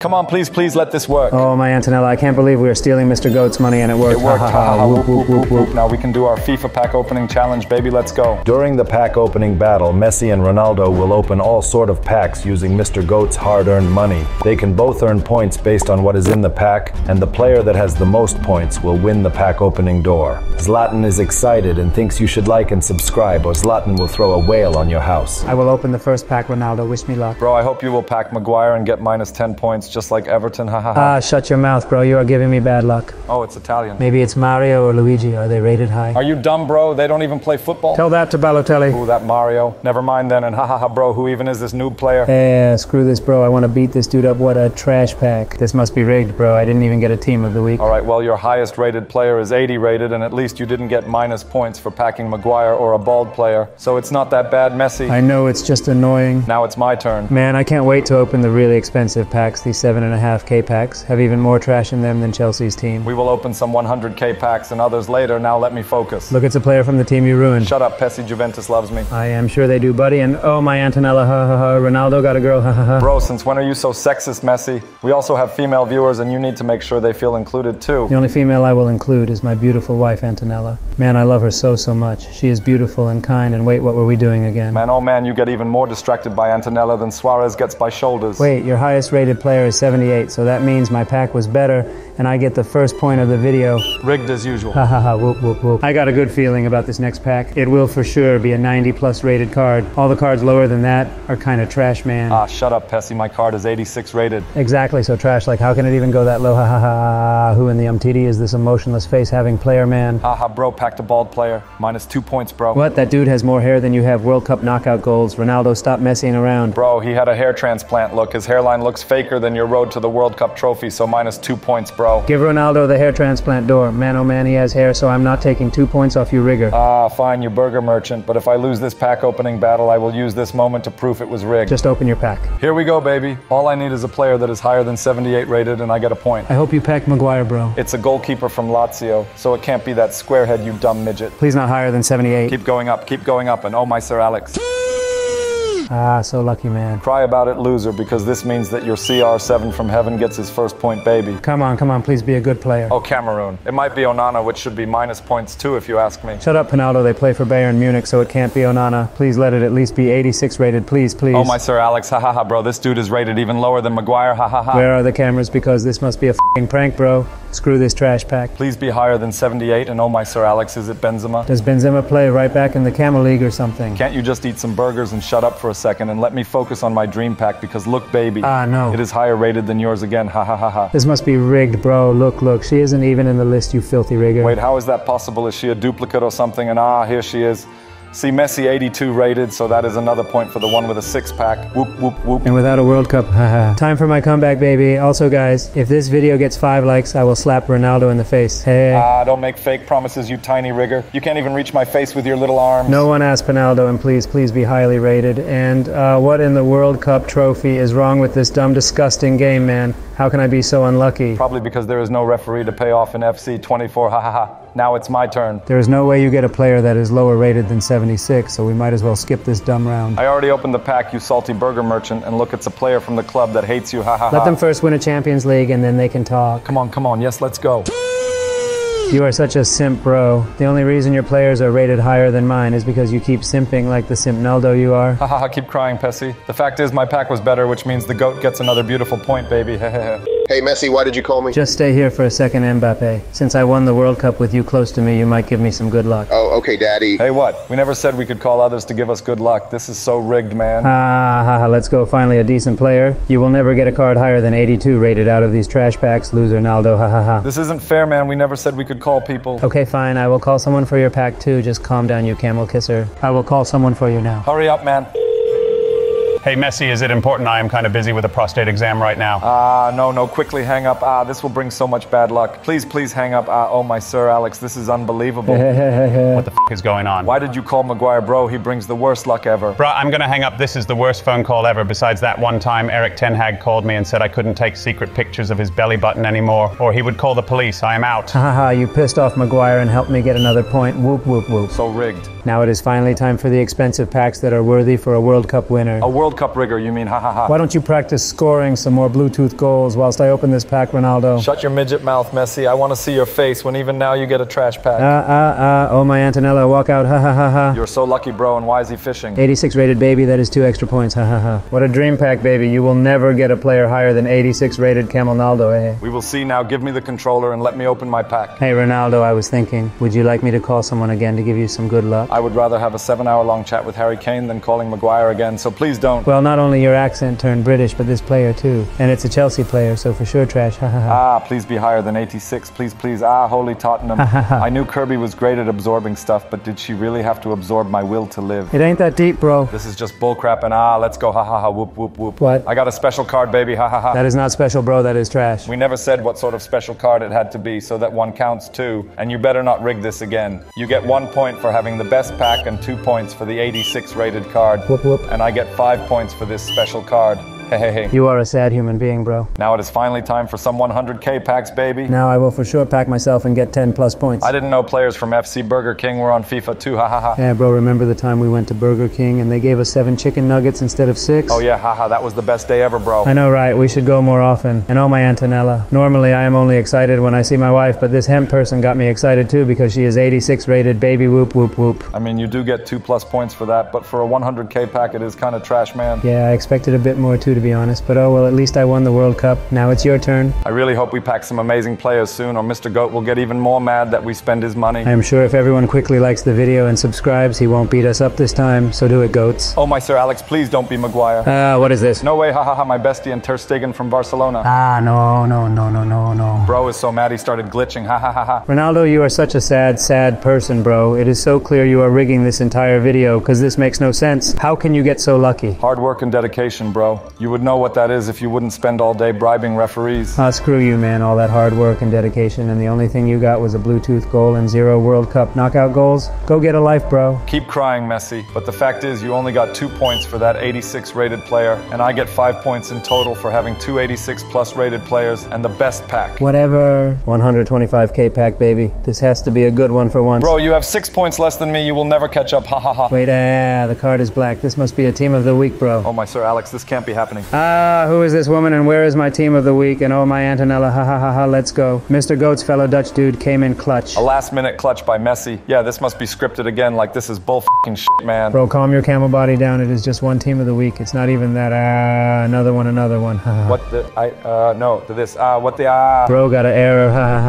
Come on, please, please let this work. Oh, my Antonella, I can't believe we are stealing Mr. Goat's money and it worked. It worked. Whoop, whoop, whoop, whoop. Now we can do our FIFA pack opening challenge, baby, let's go. During the pack opening battle, Messi and Ronaldo will open all sort of packs using Mr. Goat's hard-earned money. They can both earn points based on what is in the pack, and the player that has the most points will win the pack opening door. Zlatan is excited and thinks you should like and subscribe, or Zlatan will throw a whale on your house. I will open the first pack, Ronaldo. Wish me luck. Bro, I hope you will pack Maguire and get minus 10 points. Just like Everton, hahaha. Ah, shut your mouth, bro. You are giving me bad luck. Oh, it's Italian. Maybe it's Mario or Luigi. Are they rated high? Are you dumb, bro? They don't even play football. Tell that to Balotelli. Ooh, that Mario. Never mind then, and hahaha, bro, who even is this noob player? Yeah, screw this, bro. I want to beat this dude up. What a trash pack. This must be rigged, bro. I didn't even get a team of the week. All right, well, your highest rated player is 80 rated, and at least you didn't get minus points for packing Maguire or a bald player. So it's not that bad, Messi. I know, it's just annoying. Now it's my turn. Man, I can't wait to open the really expensive packs. These 7.5K packs have even more trash in them than Chelsea's team. We will open some 100K packs and others later. Now let me focus. Look, it's a player from the team you ruined. Shut up, Pessi. Juventus loves me. I am sure they do, buddy. And oh, my Antonella, ha ha ha. Ronaldo got a girl, ha ha ha. Bro, since when are you so sexist, Messi? We also have female viewers and you need to make sure they feel included too. The only female I will include is my beautiful wife, Antonella. Man, I love her so, so much. She is beautiful and kind, and wait, what were we doing again? Man, oh man, you get even more distracted by Antonella than Suarez gets by shoulders. Wait, your highest rated player is 78, so that means my pack was better and I get the first point of the video. Rigged as usual. Ha ha ha, whoop whoop whoop. I got a good feeling about this next pack. It will for sure be a 90 plus rated card. All the cards lower than that are kind of trash, man. Ah, shut up, Pessi. My card is 86 rated. Exactly, so trash. Like, how can it even go that low? Ha ha ha. Who in the umtiti is this emotionless face having player, man? Ha ha, bro, packed a bald player. Minus 2 points, bro. What? That dude has more hair than you have World Cup knockout goals. Ronaldo, stop messing around. Bro, he had a hair transplant look. His hairline looks faker than your road to the World Cup trophy, so minus 2 points, bro. Give Ronaldo the hair transplant door. Man, oh man, he has hair, so I'm not taking 2 points off you, rigger. Ah, fine, you burger merchant, but if I lose this pack opening battle, I will use this moment to prove it was rigged. Just open your pack. Here we go, baby. All I need is a player that is higher than 78 rated, and I get a point. I hope you pack Maguire, bro. It's a goalkeeper from Lazio, so it can't be that squarehead, you dumb midget. Please not higher than 78. Keep going up, and oh my Sir Alex. Ah, so lucky, man. Cry about it, loser, because this means that your CR7 from heaven gets his first point, baby. Come on, please be a good player. Oh, Cameroon. It might be Onana, which should be minus points too, if you ask me. Shut up, Ronaldo. They play for Bayern Munich, so it can't be Onana. Please let it at least be 86 rated, please, please. Oh, my Sir Alex, ha ha ha, bro. This dude is rated even lower than Maguire, ha ha ha. Where are the cameras? Because this must be a f***ing prank, bro. Screw this trash pack. Please be higher than 78, and oh my Sir Alex, is it Benzema? Does Benzema play right back in the Camel League or something? Can't you just eat some burgers and shut up for a second and let me focus on my dream pack, because look, baby. Ah, no. It is higher rated than yours again, ha ha ha ha. This must be rigged, bro. Look, look, she isn't even in the list, you filthy rigger. Wait, how is that possible? Is she a duplicate or something? And ah, here she is. See, Messi 82 rated, so that is another point for the one with a six-pack. Whoop, whoop, whoop. And without a World Cup, haha. Time for my comeback, baby. Also, guys, if this video gets 5 likes, I will slap Ronaldo in the face. Hey. Ah, don't make fake promises, you tiny rigger. You can't even reach my face with your little arms. No one asked Ronaldo, and please, please be highly rated. And what in the World Cup trophy is wrong with this dumb, disgusting game, man? How can I be so unlucky? Probably because there is no referee to pay off in FC 24, ha ha ha. Now it's my turn. There is no way you get a player that is lower rated than 76, so we might as well skip this dumb round. I already opened the pack, you salty burger merchant, and look, it's a player from the club that hates you, ha ha ha. Let them first win a Champions League and then they can talk. Come on, come on, yes, let's go. You are such a simp, bro. The only reason your players are rated higher than mine is because you keep simping like the simp Naldo you are. Ha ha ha, keep crying, Pessi. The fact is my pack was better, which means the goat gets another beautiful point, baby. Hey, Messi, why did you call me? Just stay here for a second, Mbappe. Since I won the World Cup with you close to me, you might give me some good luck. Oh, okay, Daddy. Hey, what? We never said we could call others to give us good luck. This is so rigged, man. Ha ha ha, let's go. Finally a decent player. You will never get a card higher than 82 rated out of these trash packs, loser Naldo, ha ha ha. This isn't fair, man. We never said we could call people. Okay, fine. I will call someone for your pack too. Just calm down, you camel kisser. I will call someone for you now. Hurry up, man. Hey, Messi, is it important? I am kind of busy with a prostate exam right now. Ah, no, no, quickly hang up. Ah, this will bring so much bad luck. Please, please hang up. Ah, oh my Sir Alex, this is unbelievable. What the f*** is going on? Why did you call Maguire, bro? He brings the worst luck ever. Bro, I'm gonna hang up. This is the worst phone call ever, besides that one time Eric Ten Hag called me and said I couldn't take secret pictures of his belly button anymore, or he would call the police. I am out. Ha ha, you pissed off Maguire and helped me get another point. Whoop, whoop, whoop. So rigged. Now it is finally time for the expensive packs that are worthy for a World Cup winner. A World World Cup rigor, you mean, ha ha ha. Why don't you practice scoring some more Bluetooth goals whilst I open this pack, Ronaldo? Shut your midget mouth, Messi. I want to see your face when even now you get a trash pack. Oh my Antonella, walk out, ha ha ha ha. You're so lucky, bro, and why is he fishing? 86 rated baby, that is 2 extra points, ha ha ha. What a dream pack, baby. You will never get a player higher than 86 rated Cameronaldo, eh? We will see now. Give me the controller and let me open my pack. Hey, Ronaldo, I was thinking, would you like me to call someone again to give you some good luck? I would rather have a 7-hour-long chat with Harry Kane than calling Maguire again, so please don't. Well, not only your accent turned British, but this player too. And it's a Chelsea player, so for sure trash, ha ha ha. Ah, please be higher than 86, please, please. Ah, holy Tottenham. I knew Kirby was great at absorbing stuff, but did she really have to absorb my will to live? It ain't that deep, bro. This is just bullcrap and ah, let's go, ha ha ha, whoop whoop whoop. What? I got a special card, baby, ha ha ha. That is not special, bro, that is trash. We never said what sort of special card it had to be, so that one counts too. And you better not rig this again. You get 1 point for having the best pack and 2 points for the 86 rated card. Whoop whoop. And I get 5 points for this special card. Hey, hey, hey. You are a sad human being, bro. Now it is finally time for some 100K packs, baby. Now I will for sure pack myself and get 10+ points. I didn't know players from FC Burger King were on FIFA too, ha ha ha. Yeah, bro, remember the time we went to Burger King and they gave us 7 chicken nuggets instead of 6? Oh yeah, haha, that was the best day ever, bro. I know, right? We should go more often. And oh my Antonella. Normally I am only excited when I see my wife, but this hemp person got me excited too because she is 86 rated baby whoop whoop whoop. I mean, you do get 2+ points for that, but for a 100K pack it is kind of trash, man. Yeah, I expected a bit more too, to be honest, but oh well, at least I won the World Cup. Now it's your turn. I really hope we pack some amazing players soon, or Mr. Goat will get even more mad that we spend his money. I am sure if everyone quickly likes the video and subscribes, he won't beat us up this time, so do it, Goats. Oh my Sir Alex, please don't be Maguire. What is this? No way, ha ha ha, my bestie and Ter Stegen from Barcelona. Ah, no, no, no, no, no, no. Bro is so mad he started glitching, ha ha ha ha. Ronaldo, you are such a sad, sad person, bro. It is so clear you are rigging this entire video, because this makes no sense. How can you get so lucky? Hard work and dedication, bro. You would know what that is if you wouldn't spend all day bribing referees. Ah, screw you, man. All that hard work and dedication, and the only thing you got was a Bluetooth goal and 0 World Cup knockout goals. Go get a life, bro. Keep crying, Messi. But the fact is, you only got 2 points for that 86-rated player, and I get 5 points in total for having 2 86+ rated players and the best pack. Whatever. 125K pack, baby. This has to be a good one for once. Bro, you have 6 points less than me. You will never catch up. Ha ha ha. Wait, the card is black. This must be a team of the week, bro. Oh my Sir Alex, this can't be happening. Who is this woman and where is my team of the week? And oh my Antonella, ha ha ha ha, let's go. Mr. Goat's fellow Dutch dude came in clutch. A last-minute clutch by Messi. Yeah, this must be scripted again, like this is bull fucking shit, man. Bro, calm your camel body down. It is just one team of the week. It's not even that. Another one. What the? Bro got an error. Ha ha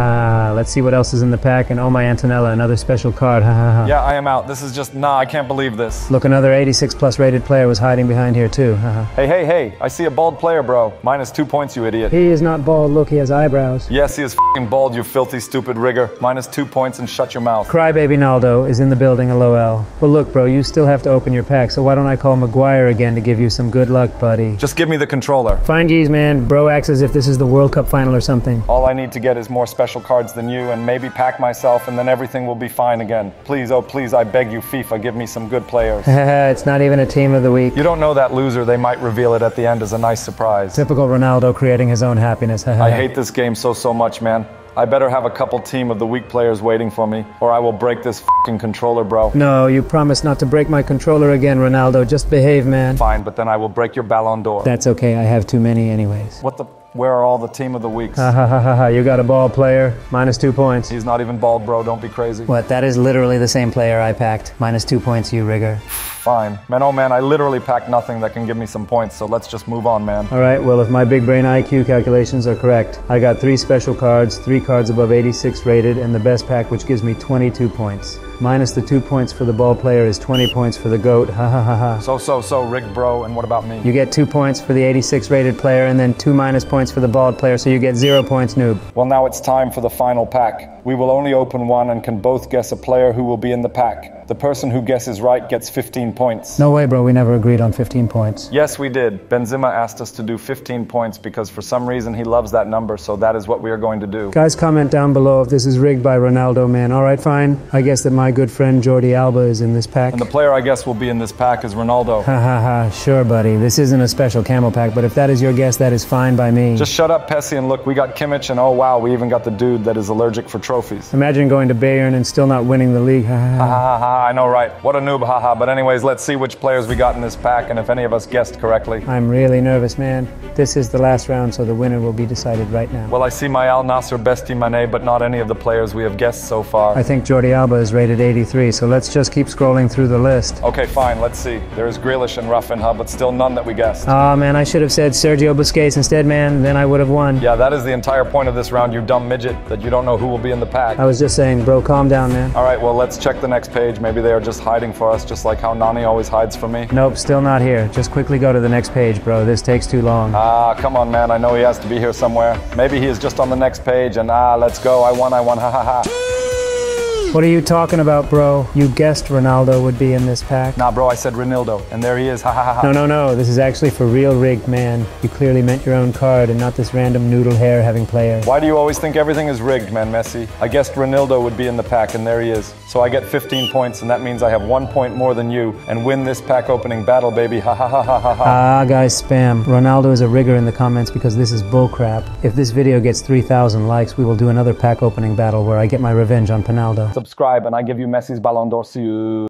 ha. Let's see what else is in the pack. And oh my Antonella, another special card. Ha ha ha. Yeah, I am out. This is just I can't believe this. Look, another 86+ rated player was hiding behind here too. Ha ha. Hey, hey, hey. I see a bald player, bro. Minus 2 points, you idiot. He is not bald. Look, he has eyebrows. Yes, he is f***ing bald, you filthy, stupid rigger. Minus 2 points and shut your mouth. Crybaby Naldo is in the building, LOL. But look, bro, you still have to open your pack, so why don't I call Maguire again to give you some good luck, buddy? Just give me the controller. Fine geez, man. Bro acts as if this is the World Cup final or something. All I need to get is more special cards than you and maybe pack myself and then everything will be fine again. Please, oh please, I beg you, FIFA, give me some good players. It's not even a team of the week. You don't know that loser. They might reveal it at the end as a nice surprise. Typical Ronaldo creating his own happiness. I hate this game so much, man. I better have a couple team of the week players waiting for me, or I will break this f***ing controller, bro. No, you promised not to break my controller again, Ronaldo. Just behave, man. Fine, but then I will break your Ballon d'Or. That's okay, I have too many anyways. What the? Where are all the team of the weeks? Ha ha ha ha ha, you got a ball player. Minus 2 points. He's not even bald, bro, don't be crazy. What, that is literally the same player I packed. Minus 2 points, you rigger. Fine. Man, oh man, I literally packed nothing that can give me some points, so let's just move on, man. Alright, well, if my big brain IQ calculations are correct, I got 3 special cards, 3 cards above 86 rated, and the best pack, which gives me 22 points. Minus the 2 points for the ball player is 20 points for the goat, ha ha ha ha. So rigged, bro, and what about me? You get 2 points for the 86 rated player, and then 2 minus points for the bald player, so you get 0 points, noob. Well, now it's time for the final pack. We will only open one and can both guess a player who will be in the pack. The person who guesses right gets 15 points. No way, bro. We never agreed on 15 points. Yes, we did. Benzema asked us to do 15 points because for some reason he loves that number, so that is what we are going to do. Guys, comment down below if this is rigged by Ronaldo, man. All right, fine. I guess that my good friend Jordi Alba is in this pack. And the player I guess will be in this pack is Ronaldo. Ha ha ha. Sure, buddy. This isn't a special camel pack, but if that is your guess, that is fine by me. Just shut up, Pessy, and look, we got Kimmich, and oh wow, we even got the dude that is allergic for trophies. trophies. Imagine going to Bayern and still not winning the league. I know, right? What a noob, haha. But anyways, let's see which players we got in this pack and if any of us guessed correctly. I'm really nervous, man. This is the last round, so the winner will be decided right now. Well, I see my Al-Nassr bestie Mané, but not any of the players we have guessed so far. I think Jordi Alba is rated 83, so let's just keep scrolling through the list. Okay, fine, let's see. There's Grealish and Rafinha, but still none that we guessed. Ah, man, I should have said Sergio Busquets instead, man. Then I would have won. Yeah, that is the entire point of this round, you dumb midget, that you don't know who will be in the pack. I was just saying, bro, calm down, man. All right, well, let's check the next page. Maybe they are just hiding for us, just like how Nani always hides for me. Nope, still not here. Just quickly go to the next page, bro. This takes too long. Ah, come on, man. I know he has to be here somewhere. Maybe he is just on the next page, and let's go. I won, ha ha ha. What are you talking about, bro? You guessed Ronaldo would be in this pack. Nah, bro, I said Ronildo, and there he is, ha ha ha ha. No, no, no, this is actually for real rigged, man. You clearly meant your own card and not this random noodle-hair-having player. Why do you always think everything is rigged, man, Messi? I guessed Ronildo would be in the pack, and there he is. So I get 15 points, and that means I have 1 point more than you, and win this pack opening battle, baby, ha ha ha ha ha ha. Ah, guys, spam. Ronaldo is a rigger in the comments because this is bullcrap. If this video gets 3,000 likes, we will do another pack opening battle where I get my revenge on Pinaldo. Subscribe and I give you Messi's Ballon d'Or. See you.